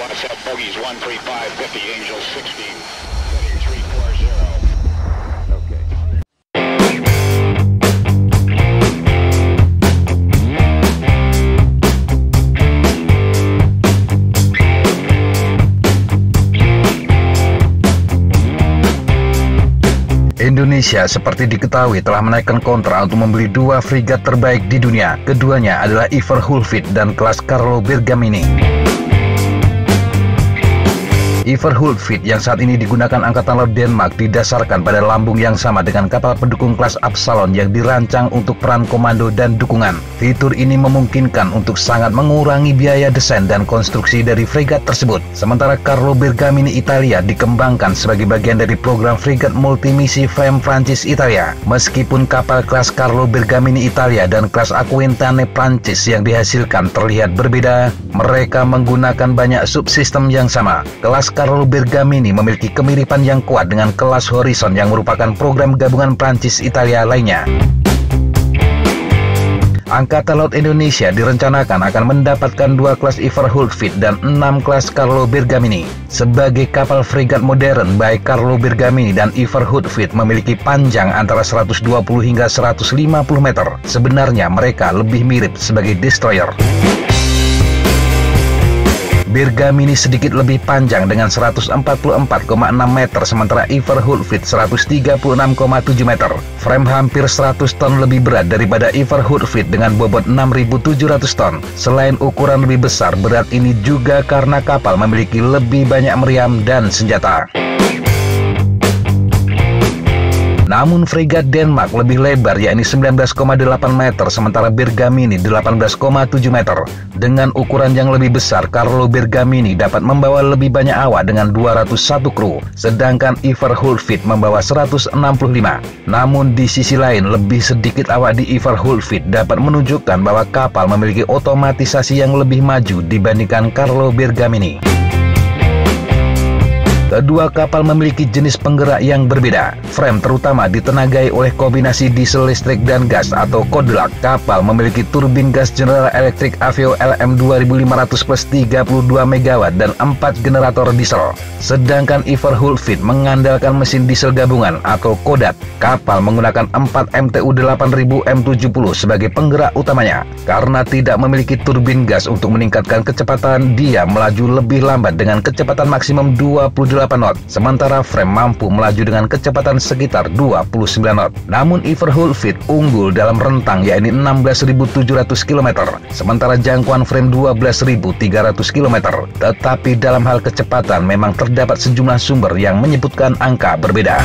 squad sub bogeys 13550 Angel 16. Indonesia seperti diketahui telah menaikkan kontrak untuk membeli dua frigat terbaik di dunia. Keduanya adalah Iver Huitfeldt dan kelas Carlo Bergamini. Iver Huitfeldt yang saat ini digunakan Angkatan Laut Denmark didasarkan pada lambung yang sama dengan kapal pendukung kelas Absalon yang dirancang untuk peran komando dan dukungan. Fitur ini memungkinkan untuk sangat mengurangi biaya desain dan konstruksi dari fregat tersebut. Sementara Carlo Bergamini Italia dikembangkan sebagai bagian dari program fregat multimisi FREMM Prancis Italia. Meskipun kapal kelas Carlo Bergamini Italia dan kelas Aquitaine Prancis yang dihasilkan terlihat berbeda, mereka menggunakan banyak subsistem yang sama. Kelas Carlo Bergamini memiliki kemiripan yang kuat dengan kelas Horizon yang merupakan program gabungan Prancis Italia lainnya. Angkatan Laut Indonesia direncanakan akan mendapatkan dua kelas Iver Huitfeldt dan 6 kelas Carlo Bergamini. Sebagai kapal fregat modern, baik Carlo Bergamini dan Iver Huitfeldt memiliki panjang antara 120 hingga 150 meter. Sebenarnya mereka lebih mirip sebagai destroyer. Bergamini sedikit lebih panjang dengan 144,6 meter, sementara Iver Huitfeldt 136,7 meter. Frame hampir 100 ton lebih berat daripada Iver Huitfeldt dengan bobot 6.700 ton. Selain ukuran lebih besar, berat ini juga karena kapal memiliki lebih banyak meriam dan senjata. Namun fregat Denmark lebih lebar yakni 19,8 meter sementara Bergamini 18,7 meter. Dengan ukuran yang lebih besar, Carlo Bergamini dapat membawa lebih banyak awak dengan 201 kru, sedangkan Iver Huitfeldt membawa 165. Namun di sisi lain, lebih sedikit awak di Iver Huitfeldt dapat menunjukkan bahwa kapal memiliki otomatisasi yang lebih maju dibandingkan Carlo Bergamini. Kedua kapal memiliki jenis penggerak yang berbeda. FREMM terutama ditenagai oleh kombinasi diesel listrik dan gas atau CODLAG. Kapal memiliki turbin gas General Electric AVO LM2500 plus 32 MW dan 4 generator diesel. Sedangkan Iver Huitfeldt mengandalkan mesin diesel gabungan atau CODAD. Kapal menggunakan 4 MTU-8000 M70 sebagai penggerak utamanya. Karena tidak memiliki turbin gas untuk meningkatkan kecepatan, dia melaju lebih lambat dengan kecepatan maksimum 28 knot, sementara FREMM mampu melaju dengan kecepatan sekitar 29 knot. Namun Iver Huitfeldt unggul dalam rentang yakni 16.700 km, sementara jangkauan FREMM 12.300 km. Tetapi dalam hal kecepatan memang terdapat sejumlah sumber yang menyebutkan angka berbeda.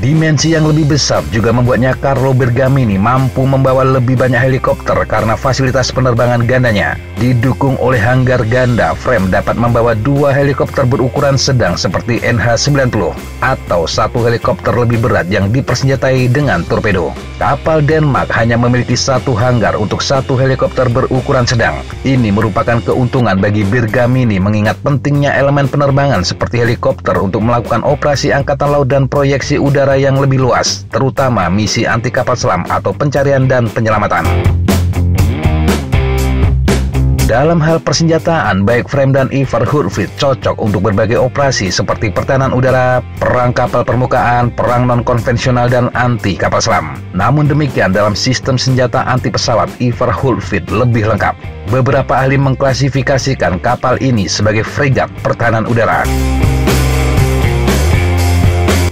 Dimensi yang lebih besar juga membuatnya Carlo Bergamini mampu membawa lebih banyak helikopter karena fasilitas penerbangan gandanya. Didukung oleh hanggar ganda, FREMM dapat membawa dua helikopter berukuran sedang seperti NH-90 atau satu helikopter lebih berat yang dipersenjatai dengan torpedo. Kapal Denmark hanya memiliki satu hanggar untuk satu helikopter berukuran sedang. Ini merupakan keuntungan bagi Bergamini mengingat pentingnya elemen penerbangan seperti helikopter untuk melakukan operasi angkatan laut dan proyeksi udara yang lebih luas, terutama misi anti kapal selam atau pencarian dan penyelamatan. Dalam hal persenjataan, baik FREMM dan Iver Huitfeldt cocok untuk berbagai operasi seperti pertahanan udara, perang kapal permukaan, perang non-konvensional, dan anti kapal selam. Namun demikian, dalam sistem senjata anti pesawat, Iver Huitfeldt lebih lengkap. Beberapa ahli mengklasifikasikan kapal ini sebagai fregat pertahanan udara.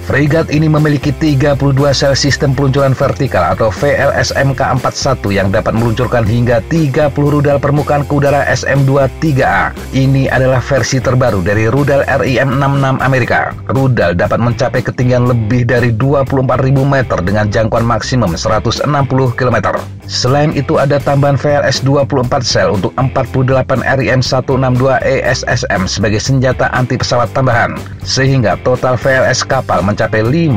Fregat ini memiliki 32 sel sistem peluncuran vertikal atau VLS MK41 yang dapat meluncurkan hingga 30 rudal permukaan ke udara SM-23A. Ini adalah versi terbaru dari rudal RIM-66 Amerika. Rudal dapat mencapai ketinggian lebih dari 24.000 meter dengan jangkauan maksimum 160 km. Selain itu ada tambahan VLS 24 sel untuk 48 RIM-162 ESSM sebagai senjata anti pesawat tambahan, sehingga total VLS kapal mencapai 56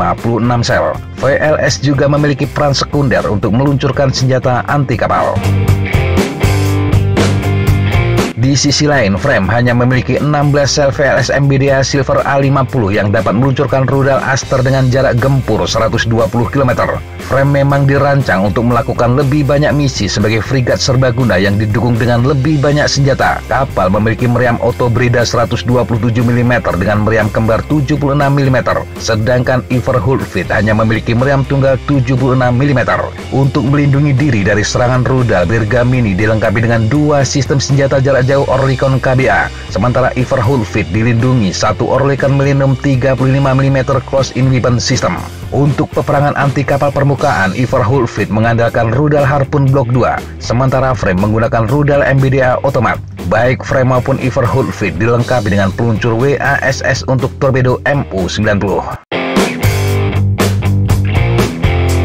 sel. VLS juga memiliki peran sekunder untuk meluncurkan senjata anti kapal. Di sisi lain, FREMM hanya memiliki 16 sel VLS MBDA Silver A50 yang dapat meluncurkan rudal Aster dengan jarak gempur 120 km. FREMM memang dirancang untuk melakukan lebih banyak misi sebagai frigat serbaguna yang didukung dengan lebih banyak senjata. Kapal memiliki meriam Otobreda 127 mm dengan meriam kembar 76 mm, sedangkan Iver Huitfeldt hanya memiliki meriam tunggal 76 mm. Untuk melindungi diri dari serangan rudal, Bergamini dilengkapi dengan dua sistem senjata jarak jauh Orlikon KBA, sementara Iver Huitfeldt dilindungi satu Orlikon Millennium 35 mm Close-in Weapon System. Untuk peperangan anti kapal permukaan, Iver Huitfeldt mengandalkan rudal Harpoon Block 2, sementara FREMM menggunakan rudal MBDA Otomat. Baik FREMM maupun Iver Huitfeldt dilengkapi dengan peluncur WASS untuk torpedo MU-90.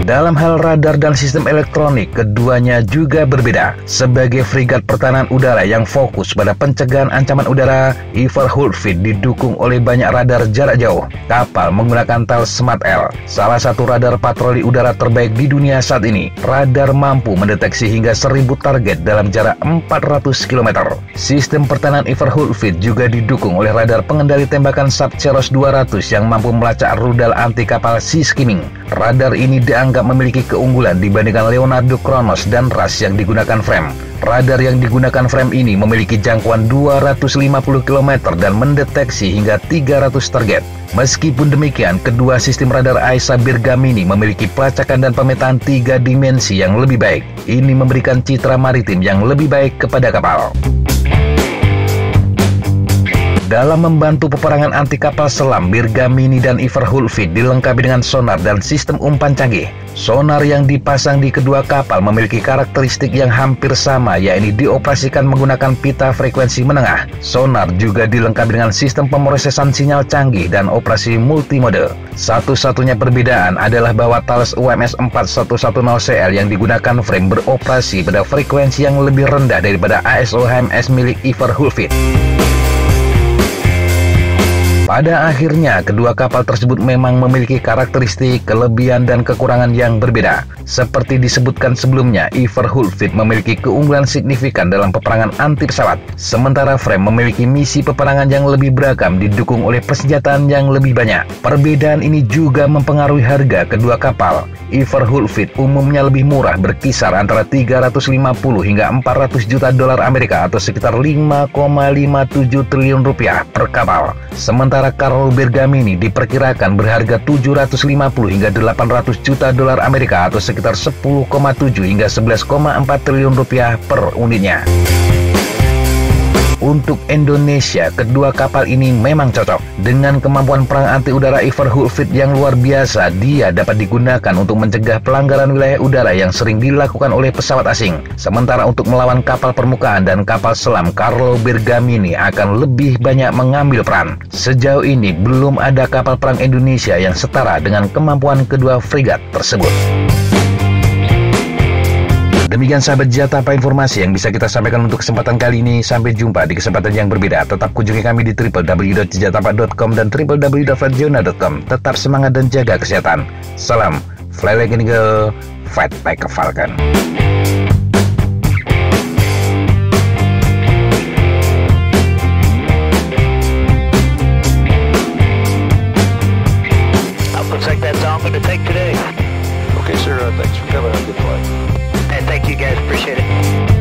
Dalam hal radar dan sistem elektronik, keduanya juga berbeda. Sebagai frigat pertahanan udara yang fokus pada pencegahan ancaman udara, Iver Huitfeldt didukung oleh banyak radar jarak jauh. Kapal menggunakan Thales Smart L, salah satu radar patroli udara terbaik di dunia saat ini. Radar mampu mendeteksi hingga 1000 target dalam jarak 400 km. Sistem pertahanan Iver Huitfeldt juga didukung oleh radar pengendali tembakan Sea Ceros 200 yang mampu melacak rudal anti kapal sea skimming. Radar ini dianggap memiliki keunggulan dibandingkan Leonardo Kronos dan RAS yang digunakan FREMM. Radar yang digunakan FREMM ini memiliki jangkauan 250 km dan mendeteksi hingga 300 target. Meskipun demikian, kedua sistem radar AESA Bergamini memiliki pelacakan dan pemetaan 3 dimensi yang lebih baik. Ini memberikan citra maritim yang lebih baik kepada kapal. Dalam membantu peperangan anti kapal selam, Bergamini dan Iver Huitfeldt dilengkapi dengan sonar dan sistem umpan canggih. Sonar yang dipasang di kedua kapal memiliki karakteristik yang hampir sama, yaitu dioperasikan menggunakan pita frekuensi menengah. Sonar juga dilengkapi dengan sistem pemrosesan sinyal canggih dan operasi multimode. Satu-satunya perbedaan adalah bahwa Thales UMS 4110CL yang digunakan FREMM beroperasi pada frekuensi yang lebih rendah daripada ASO HMS milik Iver Huitfeldt. Pada akhirnya, kedua kapal tersebut memang memiliki karakteristik, kelebihan, dan kekurangan yang berbeda. Seperti disebutkan sebelumnya, Iver Huitfeldt memiliki keunggulan signifikan dalam peperangan anti pesawat, sementara FREMM memiliki misi peperangan yang lebih beragam didukung oleh persenjataan yang lebih banyak. Perbedaan ini juga mempengaruhi harga kedua kapal. Iver Huitfeldt umumnya lebih murah, berkisar antara 350 hingga 400 juta dolar Amerika atau sekitar 5,57 triliun rupiah per kapal. Sementara Carlo Bergamini diperkirakan berharga 750 hingga 800 juta dolar Amerika atau sekitar 10,7 hingga 11,4 triliun rupiah per unitnya. Untuk Indonesia, kedua kapal ini memang cocok. Dengan kemampuan perang anti udara Iver Huitfeldt yang luar biasa, dia dapat digunakan untuk mencegah pelanggaran wilayah udara yang sering dilakukan oleh pesawat asing. Sementara untuk melawan kapal permukaan dan kapal selam, Carlo Bergamini akan lebih banyak mengambil peran. Sejauh ini, belum ada kapal perang Indonesia yang setara dengan kemampuan kedua frigat tersebut. Demikian sahabat Jatah, apa informasi yang bisa kita sampaikan untuk kesempatan kali ini. Sampai jumpa di kesempatan yang berbeda. Tetap kunjungi kami di www.jatahpak.com dan www.farjona.com. Tetap semangat dan jaga kesehatan. Salam, fly like an eagle, fight like a falcon. Thanks for coming on. Good flight. Hey, thank you guys. Appreciate it.